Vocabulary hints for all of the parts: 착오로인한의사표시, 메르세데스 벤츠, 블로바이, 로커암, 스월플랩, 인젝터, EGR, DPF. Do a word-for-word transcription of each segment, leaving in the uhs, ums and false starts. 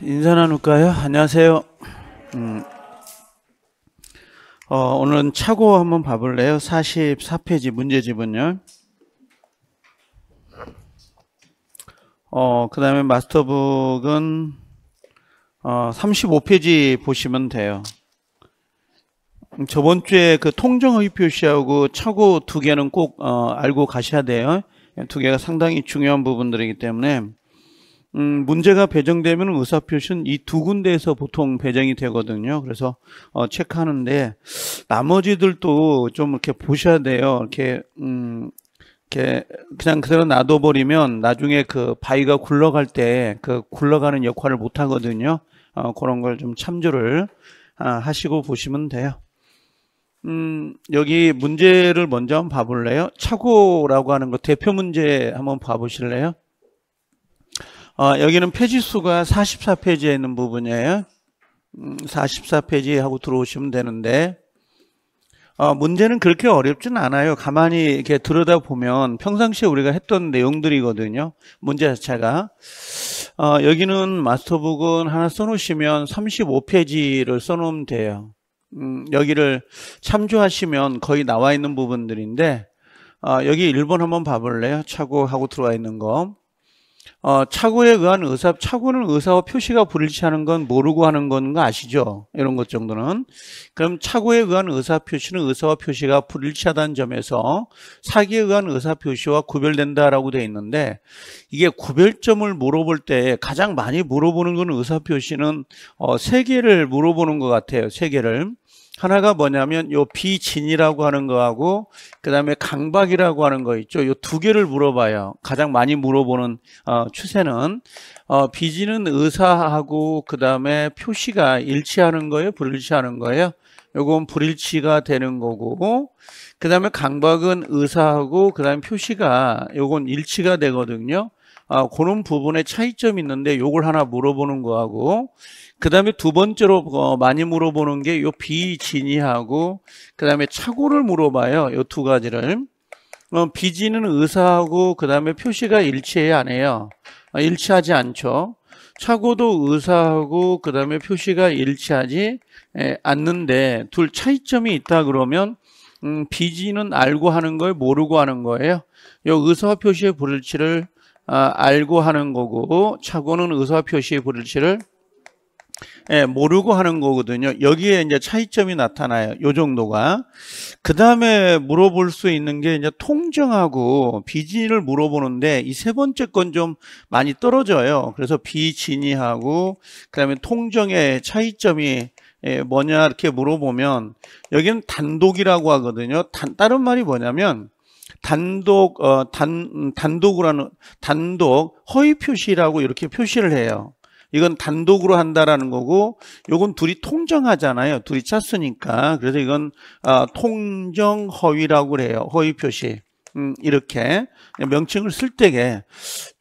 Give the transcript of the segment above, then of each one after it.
인사 나눌까요? 안녕하세요. 음, 어, 오늘은 착오 한번 봐볼래요? 사십사 페이지 문제집은요. 어, 그 다음에 마스터북은 어, 삼십오 페이지 보시면 돼요. 저번 주에 그 통정의 표시하고 착오 두 개는 꼭 어, 알고 가셔야 돼요. 두 개가 상당히 중요한 부분들이기 때문에 음, 문제가 배정되면 의사표시는 이 두 군데에서 보통 배정이 되거든요. 그래서 어, 체크하는데 나머지들도 좀 이렇게 보셔야 돼요. 이렇게 음, 이렇게 그냥 그대로 놔둬버리면 나중에 그 바위가 굴러갈 때 그 굴러가는 역할을 못 하거든요. 어, 그런 걸 좀 참조를 아, 하시고 보시면 돼요. 음, 여기 문제를 먼저 한번 봐볼래요? 착오라고 하는 거 대표 문제 한번 봐보실래요? 어, 여기는 페이지 수가 사십사 페이지에 있는 부분이에요. 음, 사십사 페이지 하고 들어오시면 되는데 어, 문제는 그렇게 어렵진 않아요. 가만히 이렇게 들여다보면 평상시에 우리가 했던 내용들이거든요. 문제 자체가. 어, 여기는 마스터북은 하나 써놓으시면 삼십오 페이지를 써놓으면 돼요. 음, 여기를 참조하시면 거의 나와 있는 부분들인데 어, 여기 일 번 한번 봐볼래요? 착오하고 들어와 있는 거. 어, 착오에 의한 의사, 착오는 의사와 표시가 불일치하는 건 모르고 하는 건 아시죠? 이런 것 정도는. 그럼 착오에 의한 의사 표시는 의사와 표시가 불일치하다는 점에서 사기에 의한 의사 표시와 구별된다라고 되어 있는데 이게 구별점을 물어볼 때 가장 많이 물어보는 건 의사 표시는 어, 세 개를 물어보는 것 같아요. 세 개를. 하나가 뭐냐면 요 비진이라고 하는 거하고 그 다음에 강박이라고 하는 거 있죠. 요 두 개를 물어봐요. 가장 많이 물어보는 어, 추세는 어, 비진은 의사하고 그 다음에 표시가 일치하는 거예요, 불일치하는 거예요. 요건 불일치가 되는 거고 그 다음에 강박은 의사하고 그 다음에 표시가 요건 일치가 되거든요. 아, 그런 부분에 차이점이 있는데 요걸 하나 물어보는 거하고 그 다음에 두 번째로 어, 많이 물어보는 게 요 비진이하고 그 다음에 착오를 물어봐요. 요 두 가지를. 어, 비진은 의사하고 그 다음에 표시가 일치해야 안 해요. 아, 일치하지 않죠. 착오도 의사하고 그 다음에 표시가 일치하지 에, 않는데 둘 차이점이 있다 그러면 음, 비진은 알고 하는 걸 모르고 하는 거예요. 요 의사와 표시의 불일치를 아, 알고 하는 거고 착오는 의사 표시의 불일치를 예, 모르고 하는 거거든요. 여기에 이제 차이점이 나타나요. 요 정도가. 그 다음에 물어볼 수 있는 게 이제 통정하고 비진을 물어보는데 이 세 번째 건 좀 많이 떨어져요. 그래서 비진이하고 그 다음에 통정의 차이점이 예, 뭐냐 이렇게 물어보면 여기는 단독이라고 하거든요. 단, 다른 말이 뭐냐면 단독, 어, 단, 단독으로는, 단독, 허위 표시라고 이렇게 표시를 해요. 이건 단독으로 한다라는 거고, 요건 둘이 통정하잖아요. 둘이 짰으니까. 그래서 이건, 어, 통정 허위라고 그래요. 허위 표시. 음, 이렇게. 명칭을 쓸 때게.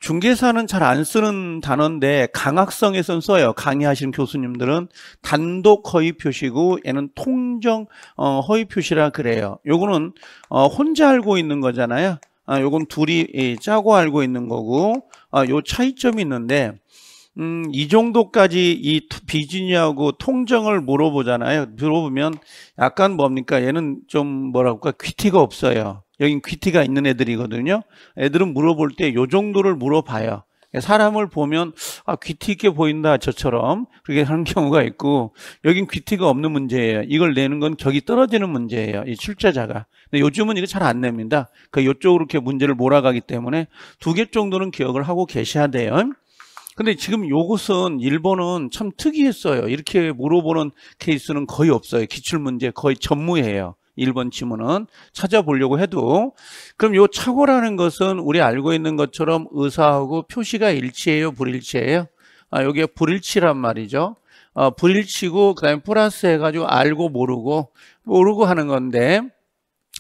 중개사는 잘 안 쓰는 단어인데 강학성에선 써요. 강의하시는 교수님들은 단독 허위 표시고 얘는 통정 어, 허위 표시라 그래요. 요거는 어, 혼자 알고 있는 거잖아요. 아, 요건 둘이 예, 짜고 알고 있는 거고 아, 요 차이점이 있는데 음, 이 정도까지 이 비즈니하고 통정을 물어보잖아요. 물어보면 약간 뭡니까? 얘는 좀 뭐라고 할까? 귀티가 없어요. 여긴 귀티가 있는 애들이거든요. 애들은 물어볼 때 요 정도를 물어봐요. 사람을 보면 아, 귀티 있게 보인다 저처럼 그렇게 하는 경우가 있고 여긴 귀티가 없는 문제예요. 이걸 내는 건 격이 떨어지는 문제예요. 이 출제자가. 근데 요즘은 이거 잘 안 냅니다. 그 요쪽으로 이렇게 문제를 몰아가기 때문에 두 개 정도는 기억을 하고 계셔야 돼요. 근데 지금 요것은 일본은 참 특이했어요. 이렇게 물어보는 케이스는 거의 없어요. 기출문제 거의 전무해요. 일 번 지문은 찾아보려고 해도 그럼 요 착오라는 것은 우리 알고 있는 것처럼 의사하고 표시가 일치해요, 불일치해요? 아, 요게 불일치란 말이죠. 아, 불일치고 그다음에 플러스 해가지고 알고 모르고 모르고 하는 건데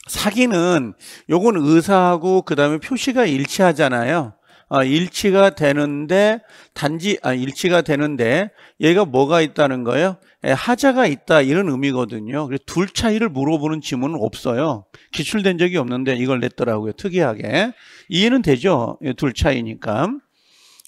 사기는 요건 의사하고 그다음에 표시가 일치하잖아요. 아, 일치가 되는데 단지 아, 일치가 되는데 얘가 뭐가 있다는 거예요? 예, 하자가 있다 이런 의미거든요. 그래서 둘 차이를 물어보는 지문은 없어요. 기출된 적이 없는데 이걸 냈더라고요. 특이하게. 이해는 되죠? 예, 둘 차이니까.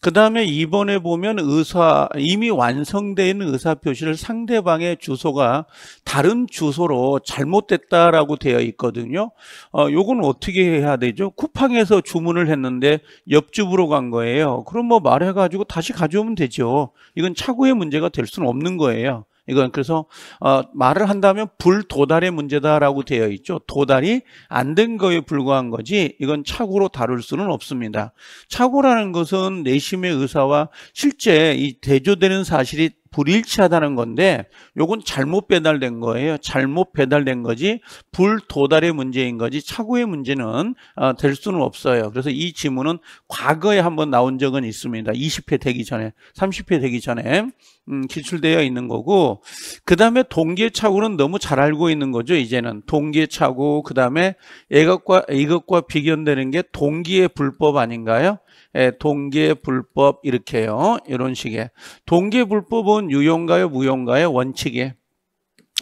그 다음에 이 번에 보면 의사, 이미 완성되어 있는 의사표시를 상대방의 주소가 다른 주소로 잘못됐다라고 되어 있거든요. 어, 요건 어떻게 해야 되죠? 쿠팡에서 주문을 했는데 옆집으로 간 거예요. 그럼 뭐 말해가지고 다시 가져오면 되죠. 이건 착오의 문제가 될 수는 없는 거예요. 이건 그래서 어, 말을 한다면 불도달의 문제다라고 되어 있죠. 도달이 안 된 거에 불과한 거지 이건 착오로 다룰 수는 없습니다. 착오라는 것은 내심의 의사와 실제 이 대조되는 사실이 불일치하다는 건데 요건 잘못 배달된 거예요. 잘못 배달된 거지 불도달의 문제인 거지 착오의 문제는 어, 될 수는 없어요. 그래서 이 지문은 과거에 한번 나온 적은 있습니다. 이십 회 되기 전에, 삼십 회 되기 전에 음, 기출되어 있는 거고, 그 다음에 동기착오는 너무 잘 알고 있는 거죠. 이제는 동기착오, 그 다음에 이것과, 이것과 비견되는 게 동기의 불법 아닌가요? 예, 동기의 불법 이렇게요. 이런 식의 동기의 불법은 유효인가요? 무효인가요? 원칙에.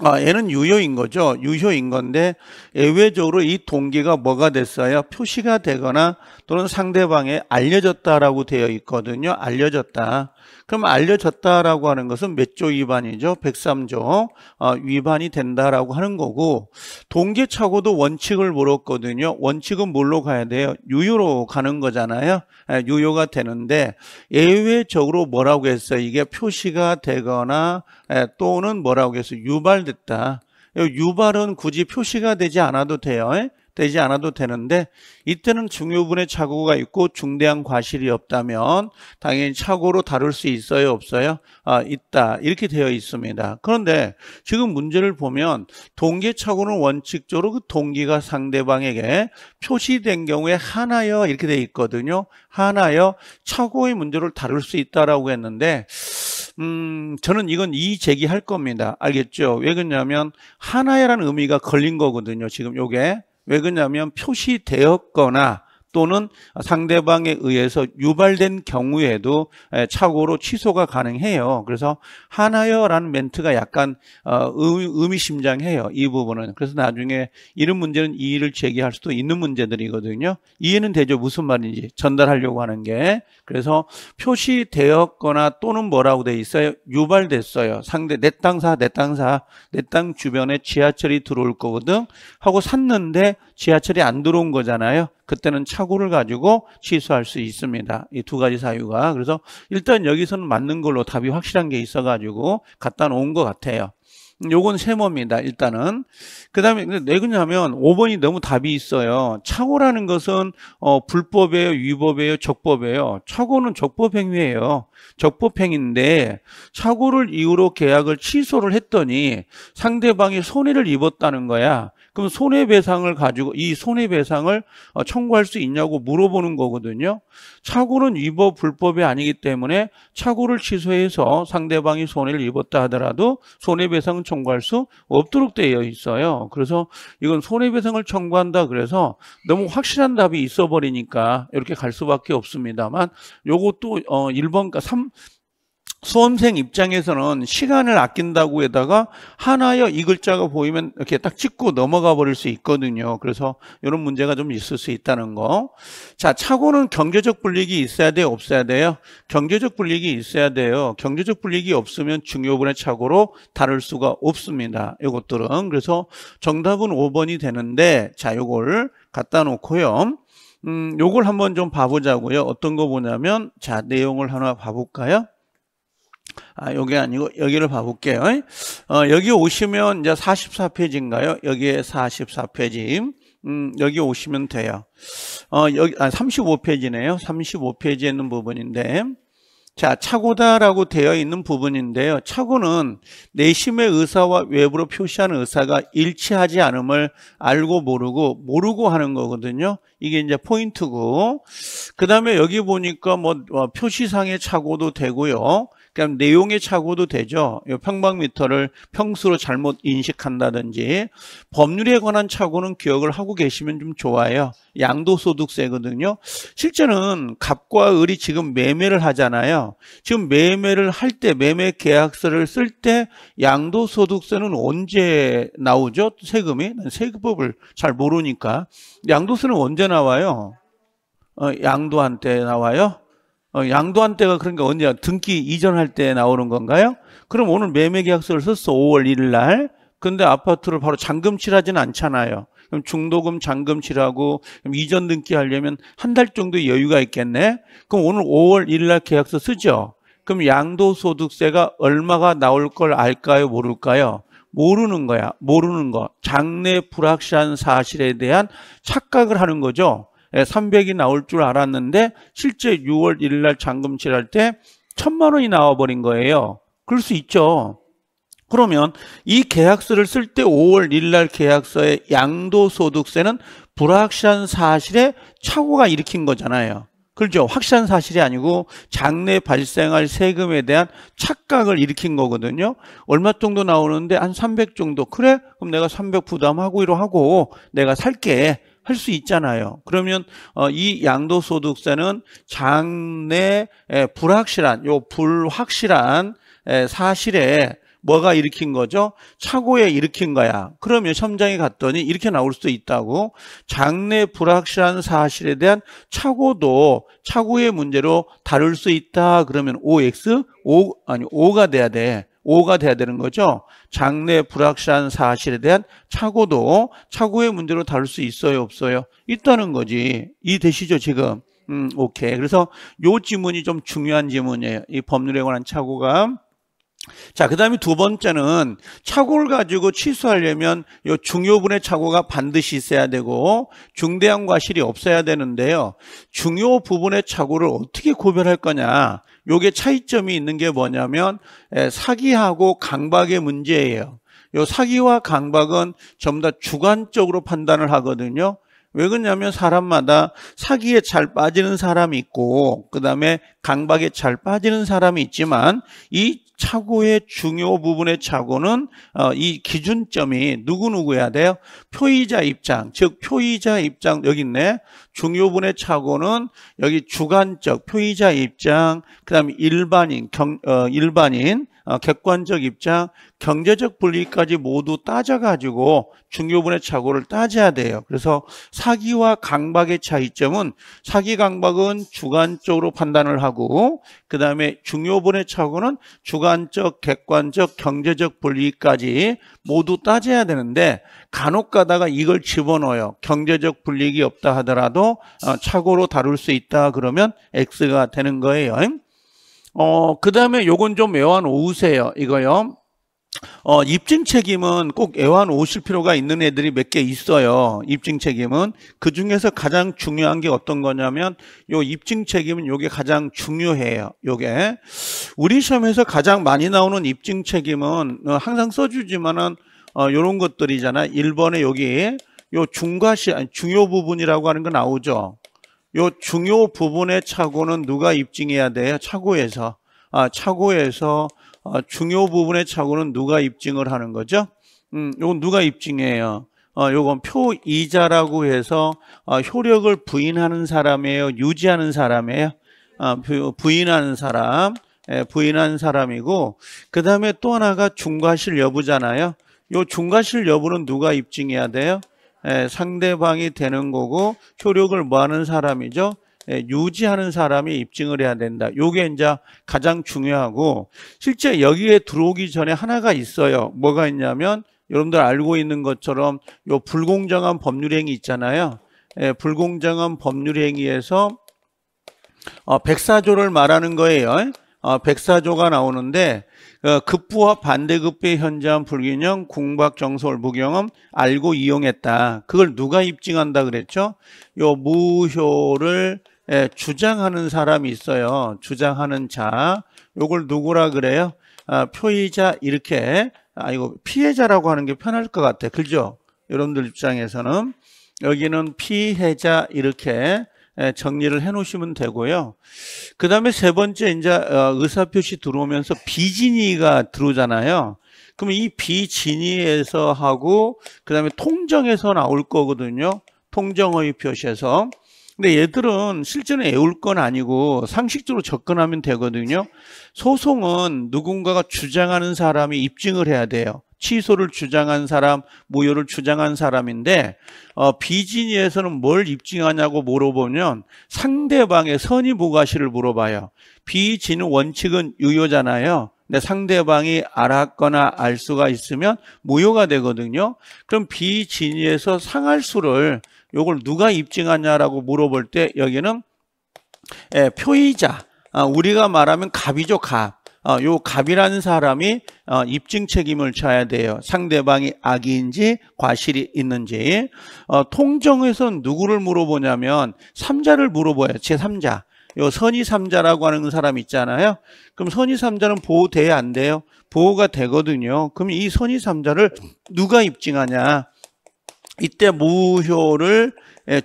아, 얘는 유효인 거죠. 유효인 건데 예외적으로 이 동기가 뭐가 됐어요? 표시가 되거나 또는 상대방에 알려졌다라고 되어 있거든요. 알려졌다. 그럼 알려졌다라고 하는 것은 몇 조 위반이죠? 백삼 조 어, 위반이 된다라고 하는 거고, 동기착오도 원칙을 물었거든요. 원칙은 뭘로 가야 돼요? 유효로 가는 거잖아요. 예, 유효가 되는데 예외적으로 뭐라고 했어요? 이게 표시가 되거나 예, 또는 뭐라고 했어요? 유발됐다. 유발은 굳이 표시가 되지 않아도 돼요. 예? 되지 않아도 되는데 이때는 중요분의 착오가 있고 중대한 과실이 없다면 당연히 착오로 다룰 수 있어요, 없어요? 아, 있다. 이렇게 되어 있습니다. 그런데 지금 문제를 보면 동기착오는 원칙적으로 그 동기가 상대방에게 표시된 경우에 하나여 이렇게 되어 있거든요. 하나여 착오의 문제를 다룰 수 있다라고 했는데 음, 저는 이건 이의 제기할 겁니다. 알겠죠? 왜 그러냐면 하나여라는 의미가 걸린 거거든요. 지금 요게. 왜 그러냐면 표시되었거나 또는 상대방에 의해서 유발된 경우에도 착오로 취소가 가능해요. 그래서 하나여라는 멘트가 약간 의미심장해요. 이 부분은. 그래서 나중에 이런 문제는 이의를 제기할 수도 있는 문제들이거든요. 이해는 되죠. 무슨 말인지 전달하려고 하는 게. 그래서 표시되었거나 또는 뭐라고 돼 있어요? 유발됐어요. 상대 내 땅사, 내 땅사, 내 땅 주변에 지하철이 들어올 거거든 하고 샀는데 지하철이 안 들어온 거잖아요. 그때는 착오를 가지고 취소할 수 있습니다. 이 두 가지 사유가. 그래서 일단 여기서는 맞는 걸로 답이 확실한 게 있어가지고 갖다 놓은 것 같아요. 요건 세모입니다. 일단은. 그 다음에 왜 그러냐면 오 번이 너무 답이 있어요. 착오라는 것은 어, 불법이에요? 위법이에요? 적법이에요? 착오는 적법행위예요. 적법행위인데 착오를 이유로 계약을 취소를 했더니 상대방이 손해를 입었다는 거야. 그럼 손해배상을 가지고 이 손해배상을 청구할 수 있냐고 물어보는 거거든요. 착오는 위법 불법이 아니기 때문에 착오를 취소해서 상대방이 손해를 입었다 하더라도 손해배상은 청구할 수 없도록 되어 있어요. 그래서 이건 손해배상을 청구한다 그래서 너무 확실한 답이 있어버리니까 이렇게 갈 수밖에 없습니다만 요것도 일 번과 삼 번 수험생 입장에서는 시간을 아낀다고 에다가 하나여 이 글자가 보이면 이렇게 딱 찍고 넘어가 버릴 수 있거든요. 그래서 이런 문제가 좀 있을 수 있다는 거. 자, 착오는 경제적 불이익이 있어야 돼요? 없어야 돼요? 경제적 불이익이 있어야 돼요. 경제적 불이익이 없으면 중요분의 착오로 다룰 수가 없습니다. 이것들은. 그래서 정답은 오 번이 되는데 자, 요걸 갖다 놓고요. 음, 요걸 한번 좀 봐보자고요. 어떤 거 보냐면 자, 내용을 하나 봐볼까요? 아, 요게 아니고, 여기를 봐볼게요. 어, 여기 오시면 이제 사십사 페이지인가요? 여기에 사십사 페이지. 음, 여기 오시면 돼요. 어, 여기, 아, 삼십오 페이지네요. 삼십오 페이지에 있는 부분인데. 자, 착오다라고 되어 있는 부분인데요. 착오는 내심의 의사와 외부로 표시하는 의사가 일치하지 않음을 알고 모르고 모르고 하는 거거든요. 이게 이제 포인트고. 그 다음에 여기 보니까 뭐, 뭐 표시상의 착오도 되고요. 그냥 내용의 착오도 되죠. 평방미터를 평수로 잘못 인식한다든지. 법률에 관한 착오는 기억을 하고 계시면 좀 좋아요. 양도소득세거든요. 실제는 갑과 을이 지금 매매를 하잖아요. 지금 매매를 할 때 매매 계약서를 쓸 때 양도소득세는 언제 나오죠? 세금이? 난 세금법을 잘 모르니까. 양도세는 언제 나와요? 어, 양도한 때 나와요? 어, 양도한 때가 그러니까 언제야? 등기 이전할 때 나오는 건가요? 그럼 오늘 매매계약서를 썼어, 오월 일일 날. 근데 아파트를 바로 잔금 칠하진 않잖아요. 그럼 중도금 잔금 칠하고 그럼 이전 등기 하려면 한 달 정도 여유가 있겠네. 그럼 오늘 오월 일일 날 계약서 쓰죠. 그럼 양도소득세가 얼마가 나올 걸 알까요, 모를까요? 모르는 거야. 모르는 거. 장래 불확실한 사실에 대한 착각을 하는 거죠. 삼백이 나올 줄 알았는데 실제 유월 일일 날 잔금 칠할 때 천만 원이 나와버린 거예요. 그럴 수 있죠. 그러면 이 계약서를 쓸 때 오월 일일 날 계약서의 양도소득세는 불확실한 사실에 착오가 일으킨 거잖아요. 그렇죠? 확실한 사실이 아니고 장래 발생할 세금에 대한 착각을 일으킨 거거든요. 얼마 정도 나오는데 한 삼백 정도. 그래? 그럼 내가 삼백 부담하고 이러 하고 내가 살게. 할 수 있잖아요. 그러면 이 양도소득세는 장래 불확실한, 요 불확실한 사실에 뭐가 일으킨 거죠? 착오에 일으킨 거야. 그러면 시험장에 갔더니 이렇게 나올 수도 있다고. 장래 불확실한 사실에 대한 착오도 착오의 문제로 다룰 수 있다. 그러면 오엑스 오 아니 오가 돼야 돼. 오가 돼야 되는 거죠. 장래 불확실한 사실에 대한 착오도 착오의 문제로 다룰 수 있어요, 없어요? 있다는 거지. 이해되시죠, 지금? 음, 오케이. 그래서 요 지문이 좀 중요한 지문이에요. 이 법률에 관한 착오가. 자, 그 다음에 두 번째는 착오를 가지고 취소하려면 요 중요분의 착오가 반드시 있어야 되고 중대한 과실이 없어야 되는데요. 중요 부분의 착오를 어떻게 구별할 거냐. 요게 차이점이 있는 게 뭐냐면 사기하고 강박의 문제예요. 요 사기와 강박은 전부 다 주관적으로 판단을 하거든요. 왜 그러냐면 사람마다 사기에 잘 빠지는 사람이 있고 그다음에 강박에 잘 빠지는 사람이 있지만 이 착오의 중요 부분의 착오는 어, 이 기준점이 누구누구야 돼요? 표의자 입장, 즉 표의자 입장 여기 있네. 중요분의 착오는 여기 주관적 표의자 입장, 그다음에 일반인, 경, 어, 일반인 어, 객관적 입장, 경제적 분리까지 모두 따져가지고 중요분의 착오를 따져야 돼요. 그래서 사기와 강박의 차이점은 사기 강박은 주관적으로 판단을 하고 그다음에 중요분의 착오는 주관 주관적, 객관적, 경제적 불이익까지 모두 따져야 되는데 간혹 가다가 이걸 집어넣어요. 경제적 불이익이 없다 하더라도 착오로 다룰 수 있다 그러면 X가 되는 거예요. 어, 그 다음에 요건 좀 외워놓으세요. 이거요. 어, 입증 책임은 꼭 애완오실 필요가 있는 애들이 몇 개 있어요. 입증 책임은 그 중에서 가장 중요한 게 어떤 거냐면 요 입증 책임은 요게 가장 중요해요. 요게 우리 시험에서 가장 많이 나오는 입증 책임은 항상 써주지만은 어, 요런 것들이잖아. 일 번에 여기 요 중과실 아니 중요 부분이라고 하는 거 나오죠. 요 중요 부분의 착오는 누가 입증해야 돼요? 착오에서 아 착오에서 어, 중요 부분의 착오는 누가 입증을 하는 거죠? 음, 요건 누가 입증해요? 어, 요건 표이자라고 해서 어, 효력을 부인하는 사람이에요? 유지하는 사람이에요? 아, 부인하는 사람, 예, 부인하는 사람이고 그 다음에 또 하나가 중과실 여부잖아요. 요 중과실 여부는 누가 입증해야 돼요? 예, 상대방이 되는 거고 효력을 뭐 하는 사람이죠? 유지하는 사람이 입증을 해야 된다. 요게 이제 가장 중요하고 실제 여기에 들어오기 전에 하나가 있어요. 뭐가 있냐면 여러분들 알고 있는 것처럼 요 불공정한 법률행위 있잖아요. 예, 불공정한 법률행위에서 어, 백사조를 말하는 거예요. 어, 백사조가 나오는데 어, 급부와 반대급부의 현저한 불균형, 공박, 정설, 무경험, 알고 이용했다. 그걸 누가 입증한다 그랬죠? 요 무효를 예, 주장하는 사람이 있어요. 주장하는 자. 요걸 누구라 그래요? 아, 표의자 이렇게. 아, 이거 피해자라고 하는 게 편할 것 같아. 그죠? 여러분들 입장에서는. 여기는 피해자 이렇게 예, 정리를 해 놓으시면 되고요. 그 다음에 세 번째, 이제 어, 의사표시 들어오면서 비진위가 들어오잖아요. 그러면 이 비진위에서 하고, 그 다음에 통정에서 나올 거거든요. 통정의 표시에서. 근데 얘들은 실제는 애울 건 아니고 상식적으로 접근하면 되거든요. 소송은 누군가가 주장하는 사람이 입증을 해야 돼요. 취소를 주장한 사람, 무효를 주장한 사람인데 어, 비진위에서는 뭘 입증하냐고 물어보면 상대방의 선의무과시를 물어봐요. 비진 원칙은 유효잖아요. 근데 상대방이 알았거나 알 수가 있으면 무효가 되거든요. 그럼 비진위에서 상할수를 요걸 누가 입증하냐라고 물어볼 때 여기는 예, 표의자, 아, 우리가 말하면 갑이죠, 갑. 어, 요 갑이라는 사람이 어, 입증 책임을 져야 돼요. 상대방이 악의인지 과실이 있는지. 어, 통정에서는 누구를 물어보냐면 삼자를 물어봐요. 제삼자. 요 선의 삼자라고 하는 사람 있잖아요. 그럼 선의 삼자는 보호돼야 안 돼요? 보호가 되거든요. 그럼 이 선의 삼자를 누가 입증하냐? 이때 무효를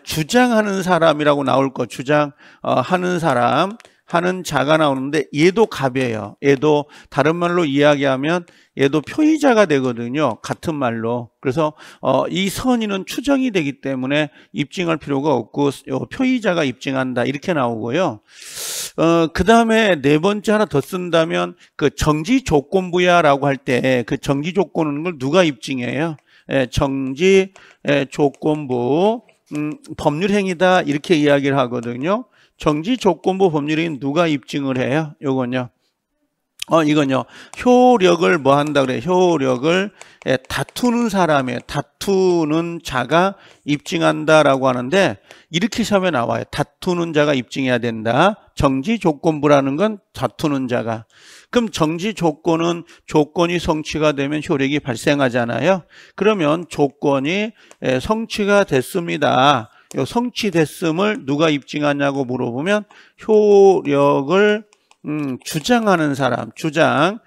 주장하는 사람이라고 나올 거. 주장하는 사람. 하는 자가 나오는데 얘도 갑이에요. 얘도 다른 말로 이야기하면 얘도 표의자가 되거든요. 같은 말로. 그래서 어, 이 선의는 추정이 되기 때문에 입증할 필요가 없고 요 표의자가 입증한다 이렇게 나오고요. 어, 그 다음에 네 번째 하나 더 쓴다면 그 정지 조건부야라고 할 때 그 정지 조건은 걸 누가 입증해요? 예, 정지 예, 조건부 음, 법률행위다 이렇게 이야기를 하거든요. 정지 조건부 법률인 누가 입증을 해요? 요건요. 어, 이건요. 효력을 뭐 한다 그래? 효력을 예, 다투는 사람의 다투는 자가 입증한다라고 하는데 이렇게 시험에 나와요. 다투는 자가 입증해야 된다. 정지 조건부라는 건 다투는 자가. 그럼 정지 조건은 조건이 성취가 되면 효력이 발생하잖아요. 그러면 조건이 예, 성취가 됐습니다. 요 성취됐음을 누가 입증하냐고 물어보면 효력을 음, 주장하는 사람, 주장하는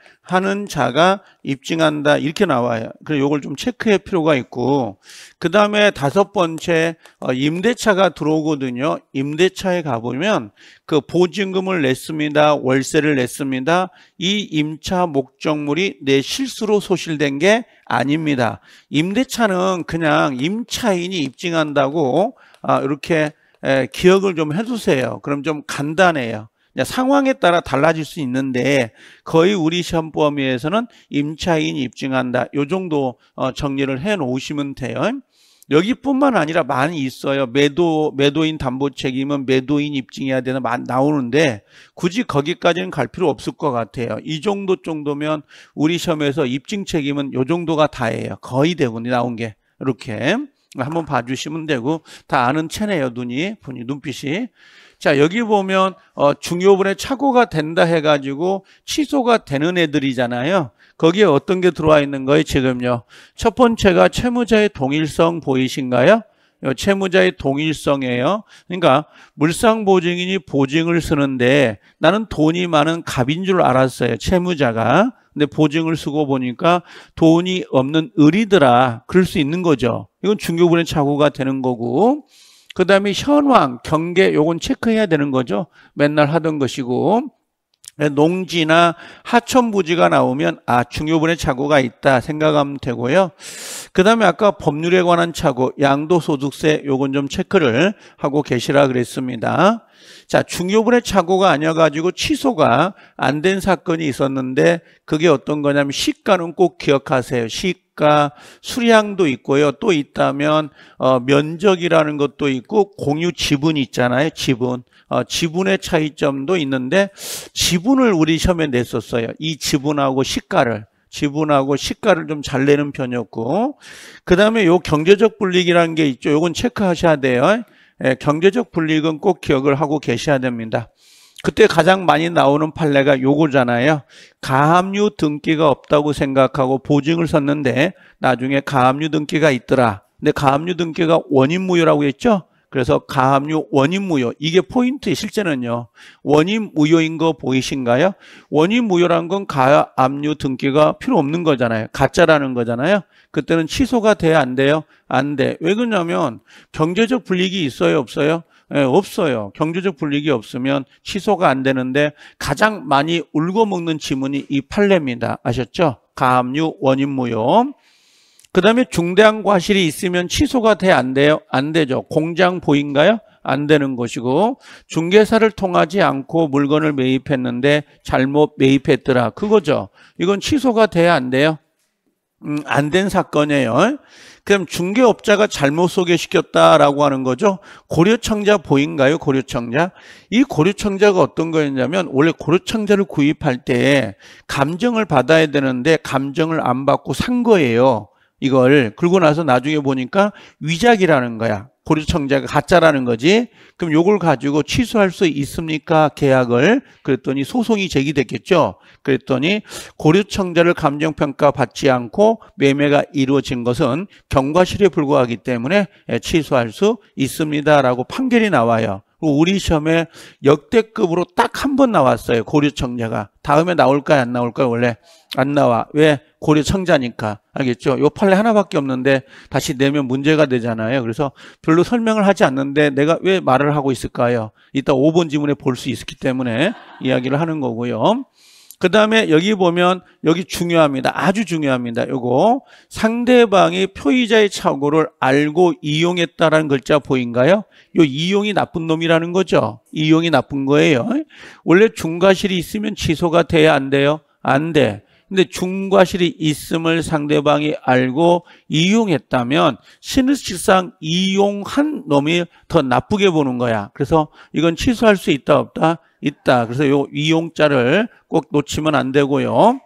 자가 입증한다 이렇게 나와요. 그래서 이걸 좀 체크할 필요가 있고 그 다음에 다섯 번째 어, 임대차가 들어오거든요. 임대차에 가보면 그 보증금을 냈습니다. 월세를 냈습니다. 이 임차 목적물이 내 실수로 소실된 게 아닙니다. 임대차는 그냥 임차인이 입증한다고 아, 이렇게 에, 기억을 좀 해두세요. 그럼 좀 간단해요. 상황에 따라 달라질 수 있는데 거의 우리 시험 범위에서는 임차인이 입증한다. 요 정도 정리를 해놓으시면 돼요. 여기뿐만 아니라 많이 있어요. 매도, 매도인 담보 책임은 매도인 입증해야 되나 나오는데 굳이 거기까지는 갈 필요 없을 것 같아요. 이 정도 정도면 우리 시험에서 입증 책임은 요 정도가 다예요. 거의 대부분 나온 게 이렇게 한번 봐주시면 되고 다 아는 체네요. 눈이, 눈빛이. 자, 여기 보면 어, 중요분에 착오가 된다 해가지고 취소가 되는 애들이잖아요. 거기에 어떤 게 들어와 있는 거예요? 지금요. 첫 번째가 채무자의 동일성 보이신가요? 요 채무자의 동일성이에요. 그러니까 물상보증인이 보증을 쓰는데 나는 돈이 많은 갑인 줄 알았어요. 채무자가. 근데 보증을 쓰고 보니까 돈이 없는 을이더라. 그럴 수 있는 거죠. 이건 중요분에 착오가 되는 거고. 그 다음에 현황, 경계 요건 체크해야 되는 거죠. 맨날 하던 것이고 농지나 하천부지가 나오면 아 중요분에 착오가 있다 생각하면 되고요. 그 다음에 아까 법률에 관한 착오, 양도소득세 요건 좀 체크를 하고 계시라 그랬습니다. 자, 중요분의 착오가 아니어가지고 취소가 안 된 사건이 있었는데 그게 어떤 거냐면 시가는 꼭 기억하세요. 시가, 수량도 있고요. 또 있다면 어, 면적이라는 것도 있고 공유 지분이 있잖아요. 지분. 어, 지분의 차이점도 있는데 지분을 우리 시험에 냈었어요. 이 지분하고 시가를. 지분하고 시가를 좀 잘 내는 편이었고 그 다음에 요 경제적 불이익이라는 게 있죠. 요건 체크하셔야 돼요. 예, 경제적 불이익은 꼭 기억을 하고 계셔야 됩니다. 그때 가장 많이 나오는 판례가 요거잖아요. 가압류 등기가 없다고 생각하고 보증을 썼는데 나중에 가압류 등기가 있더라. 근데 가압류 등기가 원인무효라고 했죠. 그래서 가압류 원인무효 이게 포인트 실제는요. 원인무효인 거 보이신가요? 원인무효란 건 가압류 등기가 필요 없는 거잖아요. 가짜라는 거잖아요. 그때는 취소가 돼야 안 돼요? 안 돼. 왜 그러냐면 경제적 불이익이 있어요? 없어요? 네, 없어요. 경제적 불이익이 없으면 취소가 안 되는데 가장 많이 울고 먹는 지문이 이 판례입니다. 아셨죠? 가압류 원인무효. 그 다음에 중대한 과실이 있으면 취소가 돼 안 돼요? 안 되죠. 공장 보인가요? 안 되는 것이고 중개사를 통하지 않고 물건을 매입했는데 잘못 매입했더라. 그거죠. 이건 취소가 돼야 안 돼요? 음, 안 된 사건이에요. 그럼 중개업자가 잘못 소개시켰다라고 하는 거죠. 고려청자 보인가요? 고려청자. 이 고려청자가 어떤 거였냐면 원래 고려청자를 구입할 때 감정을 받아야 되는데 감정을 안 받고 산 거예요. 이걸 그러고 나서 나중에 보니까 위작이라는 거야. 고려청자가 가짜라는 거지. 그럼 요걸 가지고 취소할 수 있습니까? 계약을. 그랬더니 소송이 제기됐겠죠. 그랬더니 고려청자를 감정평가 받지 않고 매매가 이루어진 것은 경과실에 불과하기 때문에 취소할 수 있습니다라고 판결이 나와요. 우리 시험에 역대급으로 딱 한 번 나왔어요. 고려청자가. 다음에 나올까요? 안 나올까요? 원래 안 나와. 왜? 고려청자니까. 알겠죠? 요 판례 하나밖에 없는데 다시 내면 문제가 되잖아요. 그래서 별로 설명을 하지 않는데 내가 왜 말을 하고 있을까요? 이따 오 번 지문에 볼 수 있기 때문에 이야기를 하는 거고요. 그 다음에 여기 보면 여기 중요합니다. 아주 중요합니다. 요거 상대방이 표의자의 착오를 알고 이용했다라는 글자 보인가요? 요 이용이 나쁜 놈이라는 거죠. 이용이 나쁜 거예요. 원래 중과실이 있으면 취소가 돼야 안 돼요? 안 돼. 근데 중과실이 있음을 상대방이 알고 이용했다면 신의식상 이용한 놈이 더 나쁘게 보는 거야. 그래서 이건 취소할 수 있다 없다? 있다. 그래서 요 이용자를 꼭 놓치면 안 되고요.